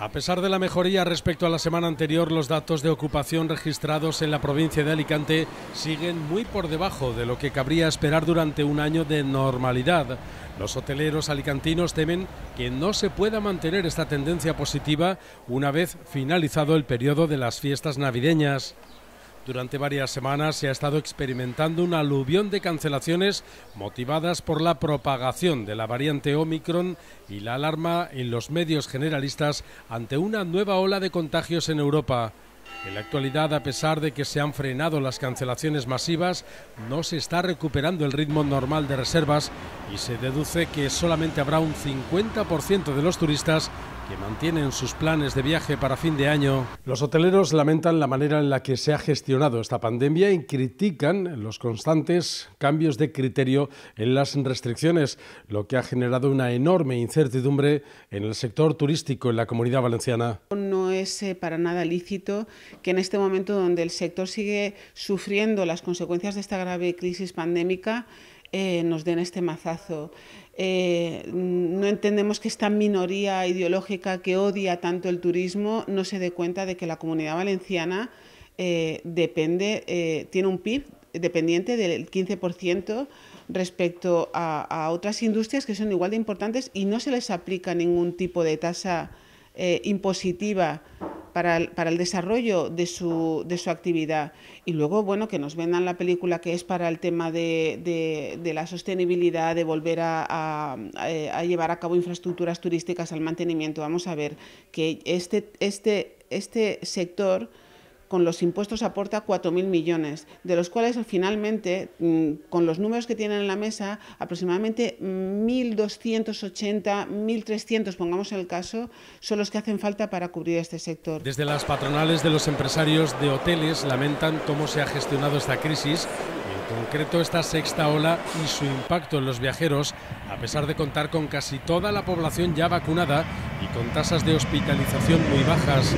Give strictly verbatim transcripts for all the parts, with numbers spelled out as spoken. A pesar de la mejoría respecto a la semana anterior, los datos de ocupación registrados en la provincia de Alicante siguen muy por debajo de lo que cabría esperar durante un año de normalidad. Los hoteleros alicantinos temen que no se pueda mantener esta tendencia positiva una vez finalizado el periodo de las fiestas navideñas. Durante varias semanas se ha estado experimentando un aluvión de cancelaciones motivadas por la propagación de la variante Omicron y la alarma en los medios generalistas ante una nueva ola de contagios en Europa. En la actualidad, a pesar de que se han frenado las cancelaciones masivas, no se está recuperando el ritmo normal de reservas y se deduce que solamente habrá un cincuenta por ciento de los turistas que mantienen sus planes de viaje para fin de año. Los hoteleros lamentan la manera en la que se ha gestionado esta pandemia y critican los constantes cambios de criterio en las restricciones, lo que ha generado una enorme incertidumbre en el sector turístico en la Comunidad Valenciana. No es para nada lícito que en este momento donde el sector sigue sufriendo las consecuencias de esta grave crisis pandémica, Eh, nos den este mazazo. Eh, no entendemos que esta minoría ideológica que odia tanto el turismo no se dé cuenta de que la Comunidad Valenciana eh, depende, eh, tiene un P I B dependiente del quince por ciento respecto a, a otras industrias que son igual de importantes y no se les aplica ningún tipo de tasa eh, impositiva Para el, para el desarrollo de su, de su actividad. Y luego, bueno, que nos vendan la película que es para el tema de, de, de la sostenibilidad, de volver a, a, a llevar a cabo infraestructuras turísticas al mantenimiento. Vamos a ver que este, este, este sector con los impuestos aporta cuatro mil millones, de los cuales finalmente, con los números que tienen en la mesa, aproximadamente mil doscientos ochenta, mil trescientos, pongamos el caso, son los que hacen falta para cubrir este sector. Desde las patronales de los empresarios de hoteles lamentan cómo se ha gestionado esta crisis, en concreto esta sexta ola y su impacto en los viajeros, a pesar de contar con casi toda la población ya vacunada y con tasas de hospitalización muy bajas.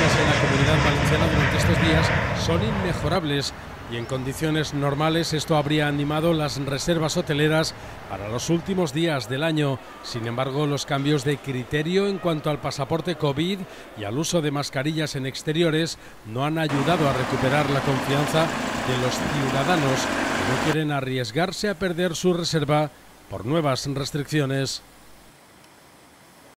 En la Comunidad Valenciana durante estos días son inmejorables y en condiciones normales esto habría animado las reservas hoteleras para los últimos días del año. Sin embargo, los cambios de criterio en cuanto al pasaporte COVID y al uso de mascarillas en exteriores no han ayudado a recuperar la confianza de los ciudadanos que no quieren arriesgarse a perder su reserva por nuevas restricciones.